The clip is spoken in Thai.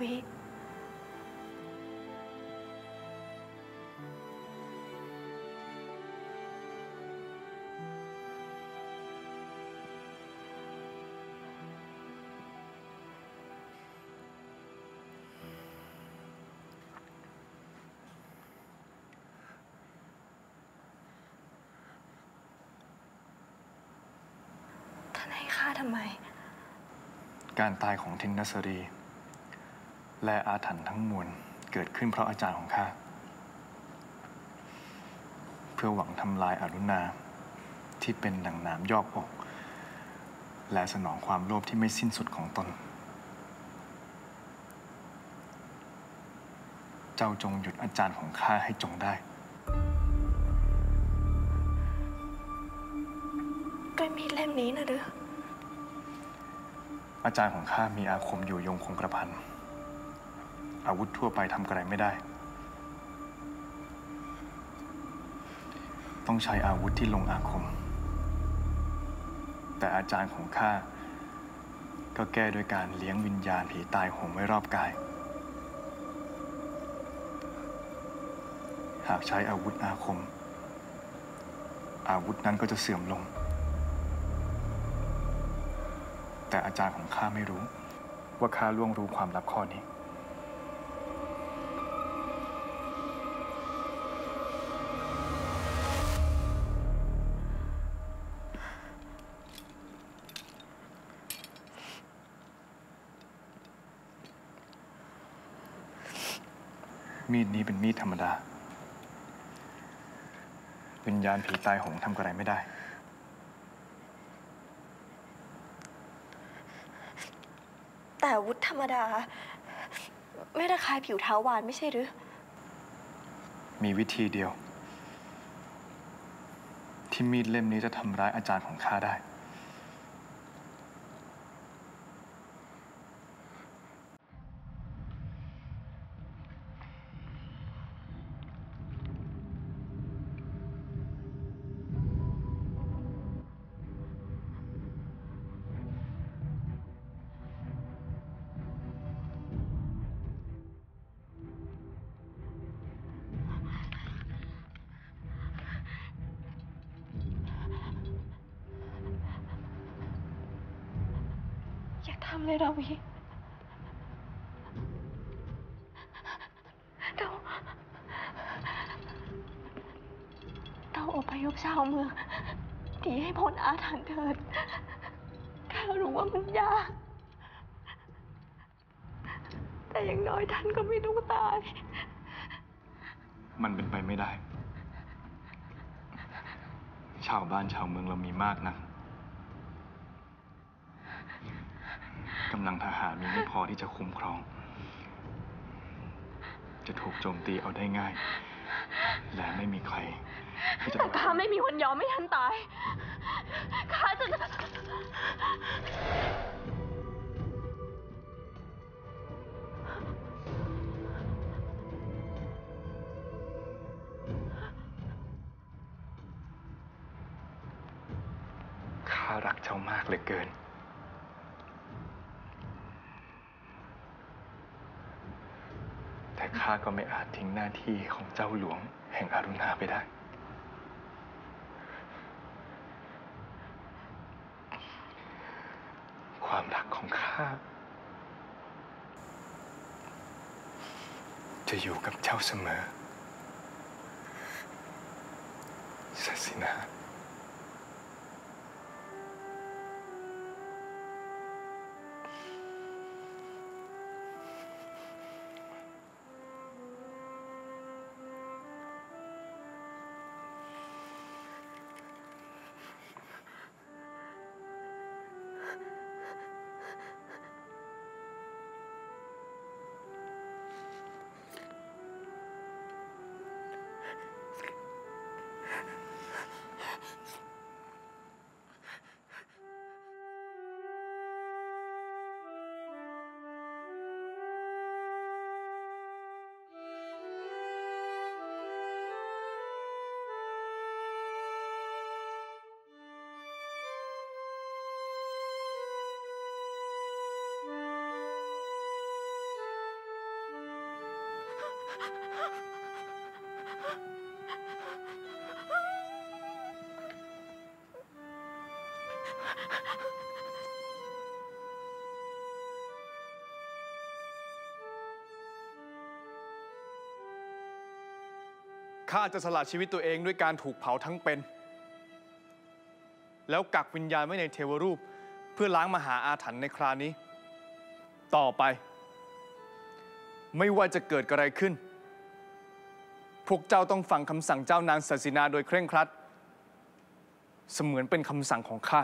วิทำไมการตายของทินนัสรีและอาถรรพ์ทั้งมวลเกิดขึ้นเพราะอาจารย์ของข้าเพื่อหวังทำลายอรุณาที่เป็นดั่งน้ำยอกอกและสนองความโลภที่ไม่สิ้นสุดของตนเจ้าจงหยุดอาจารย์ของข้าให้จงได้ด้วยมีดเล่มนี้นะหรืออาจารย์ของข้ามีอาคมอยู่ยงคงกระพันอาวุธทั่วไปทำอะไรไม่ได้ต้องใช้อาวุธที่ลงอาคมแต่อาจารย์ของข้าก็แก้โดยการเลี้ยงวิญญาณผีตายโหงไว้รอบกายหากใช้อาวุธอาคมอาวุธนั้นก็จะเสื่อมลงแต่อาจารย์ของข้าไม่รู้ว่าข้าล่วงรู้ความลับข้อนี้มีดนี้เป็นมีดธรรมดาวิญญาณผีตายโหงทำอะไรไม่ได้แต่วุฒิธรรมดาไม่ระคายผิวเท้าวานไม่ใช่หรือมีวิธีเดียวที่มีดเล่มนี้จะทำร้ายอาจารย์ของข้าได้ทำเลยดาวิเราอพยพชาวเมืองหนีให้พ้นอาถรรพ์เถิดข้ารู้ว่ามันยากแต่อย่างน้อยท่านก็ไม่ต้องตายมันเป็นไปไม่ได้ชาวบ้านชาวเมืองเรามีมากนะกำลังทหารมีไม่พอที่จะคุ้มครองจะถูกโจมตีเอาได้ง่ายและไม่มีใครแต่ข้าไม่มีวันยอมให้ท่านตายข้าจะข้ารักเจ้ามากเหลือเกินข้าก็ไม่อาจทิ้งหน้าที่ของเจ้าหลวงแห่งอรุณาไปได้ความรักของข้าจะอยู่กับเจ้าเสมอสัสินา ข้าจะสละชีวิตตัวเองด้วยการถูกเผาทั้งเป็นแล้วกักวิญญาณไว้ในเทวรูปเพื่อล้างมหาอาถรรพ์ในครานี้ต่อไปไม่ว่าจะเกิดอะไรขึ้นพวกเจ้าต้องฟังคำสั่งเจ้านางศาสินาโดยเคร่งครัดเสมือนเป็นคำสั่งของข้า